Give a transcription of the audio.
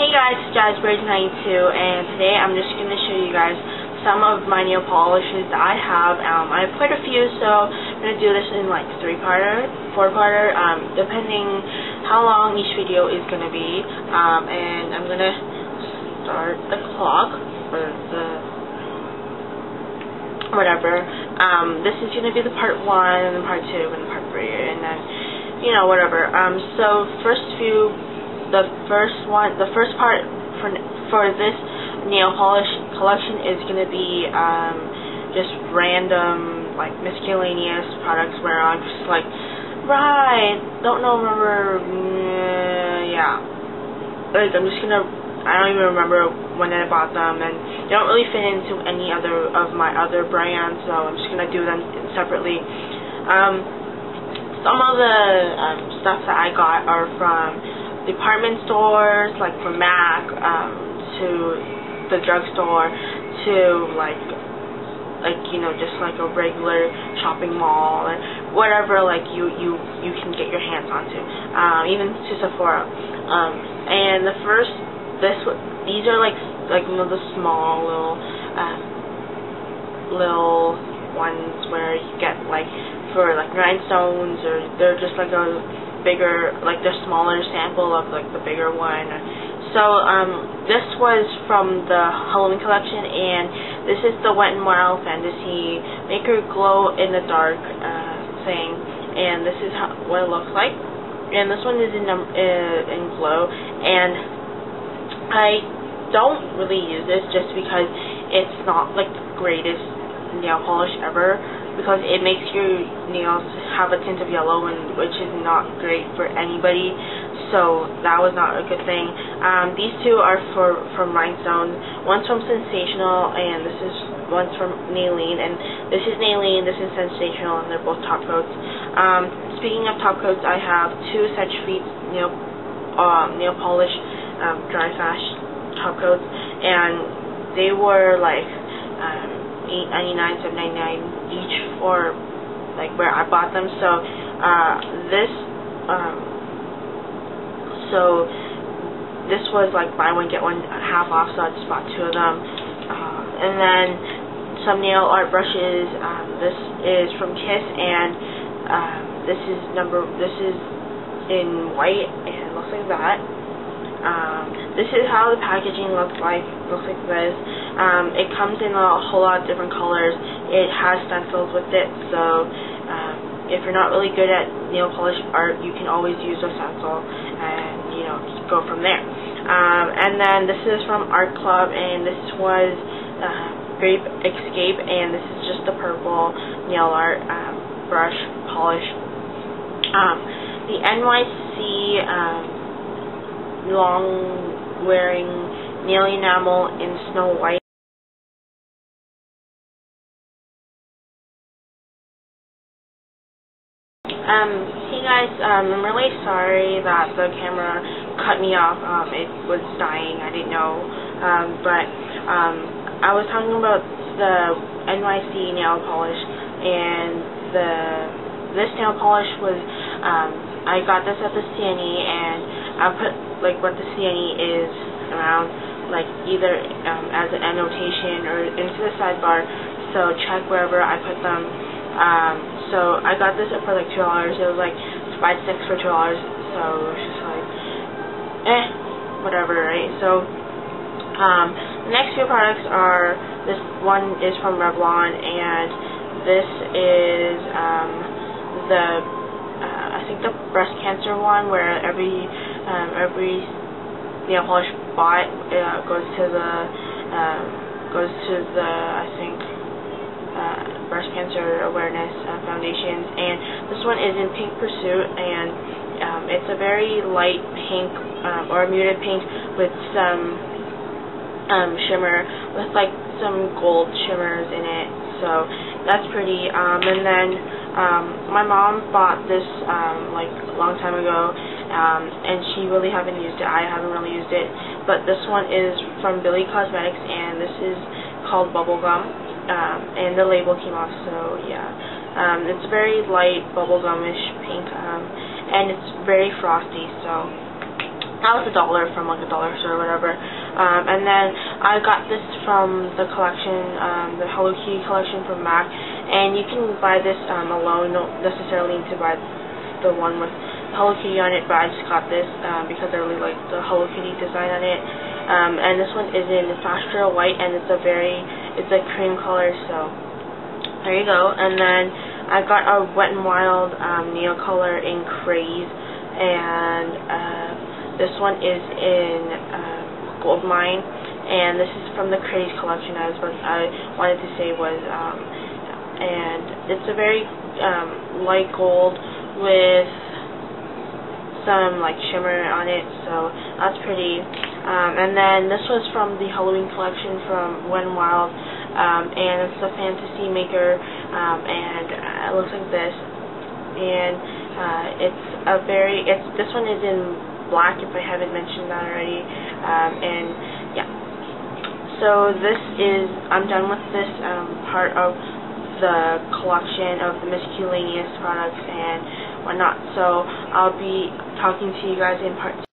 Hey guys, it's JazzBridge92, and today I'm just going to show you guys some of my nail polishes that I have. I have quite a few, so I'm going to do this in like four-parter, depending how long each video is going to be. And I'm going to start the clock, or the whatever. This is going to be the part 1, and then part 2, and part 3, and then, you know, whatever. So the first part for this nail polish collection is going to be just random, like, miscellaneous products where I'm just like, right, don't know, remember, yeah. Like, I'm just going to, I don't even remember when I bought them, and they don't really fit into any other of my other brands, so I'm just going to do them separately. Some of the stuff that I got are from department stores, like from MAC, to the drugstore, to like you know, just like a regular shopping mall or whatever, like you can get your hands onto, even to Sephora. And these are like you know, the small little ones where you get like for like rhinestones, or they're just like a bigger, like the smaller sample of like the bigger one. So this was from the Halloween collection, and this is the Wet n' Wild Fantasy Maker Glow in the Dark thing, and this is what it looks like. And this one is in glow, and I don't really use this just because it's not like the greatest nail polish ever, because it makes your nails have a tint of yellow, and which is not great for anybody, so that was not a good thing. These two are from rhinestones. One's from Sensational, and this is one's from Nailene, and this is Nailene, this is Sensational, and they're both top coats. Speaking of top coats, I have two Seche Vite nail polish dry sash top coats, and they were like $8.99, $7.99 each for like where I bought them. So this was like buy one get one half off, so I just bought two of them. And then some nail art brushes. This is from Kiss, and this is in white, and it looks like that. This is how the packaging looks like this. It comes in a whole lot of different colors. It has stencils with it, so if you're not really good at nail polish art, you can always use a stencil and, you know, just go from there. And then this is from Art Club, and this was Grape Escape, and this is just the purple nail art brush polish. The NYC long wearing nail enamel in snow white. Hey guys, I'm really sorry that the camera cut me off. It was dying, I didn't know. But I was talking about the NYC nail polish, and this nail polish was I got this at the CNE, and I put like what the CNE is around, like either as an annotation or into the sidebar, so check wherever I put them. So I got this for like $2. It was like 5 6 for $2, so it's just like whatever, right? So the next few products are, this one is from Revlon, and this is I think the breast cancer one, where every nail polish bought goes to the I think breast cancer awareness foundations, and this one is in Pink Pursuit, and it's a very light pink or muted pink with some shimmer, with like some gold shimmers in it, so that's pretty. And then my mom bought this like a long time ago, and she really haven't used it. I haven't really used it, but this one is from Bille Cosmetics, and this is called Bubblegum, and the label came off, so yeah. It's very light bubblegumish pink, and it's very frosty, so That was $1 from like a dollar store or whatever. And then I got this from the collection, the Hello Kitty collection from MAC. And you can buy this alone. You don't necessarily need to buy the one with Hello Kitty on it, but I just got this because I really like the Hello Kitty design on it. And this one is in Fastra White, and it's a cream color, so there you go. And then I got a Wet n' Wild nail color in Craze, and this one is in Goldmine, and this is from the Craze collection. I wanted to say was, and it's a very light gold with some like shimmer on it, so that's pretty. And then this was from the Halloween collection from Wet n' Wild, and it's the Fantasy Maker, and it looks like this, and this one is in black, if I haven't mentioned that already, and yeah. So this is, I'm done with this part of the collection of the miscellaneous products and whatnot, so I'll be talking to you guys in part 2.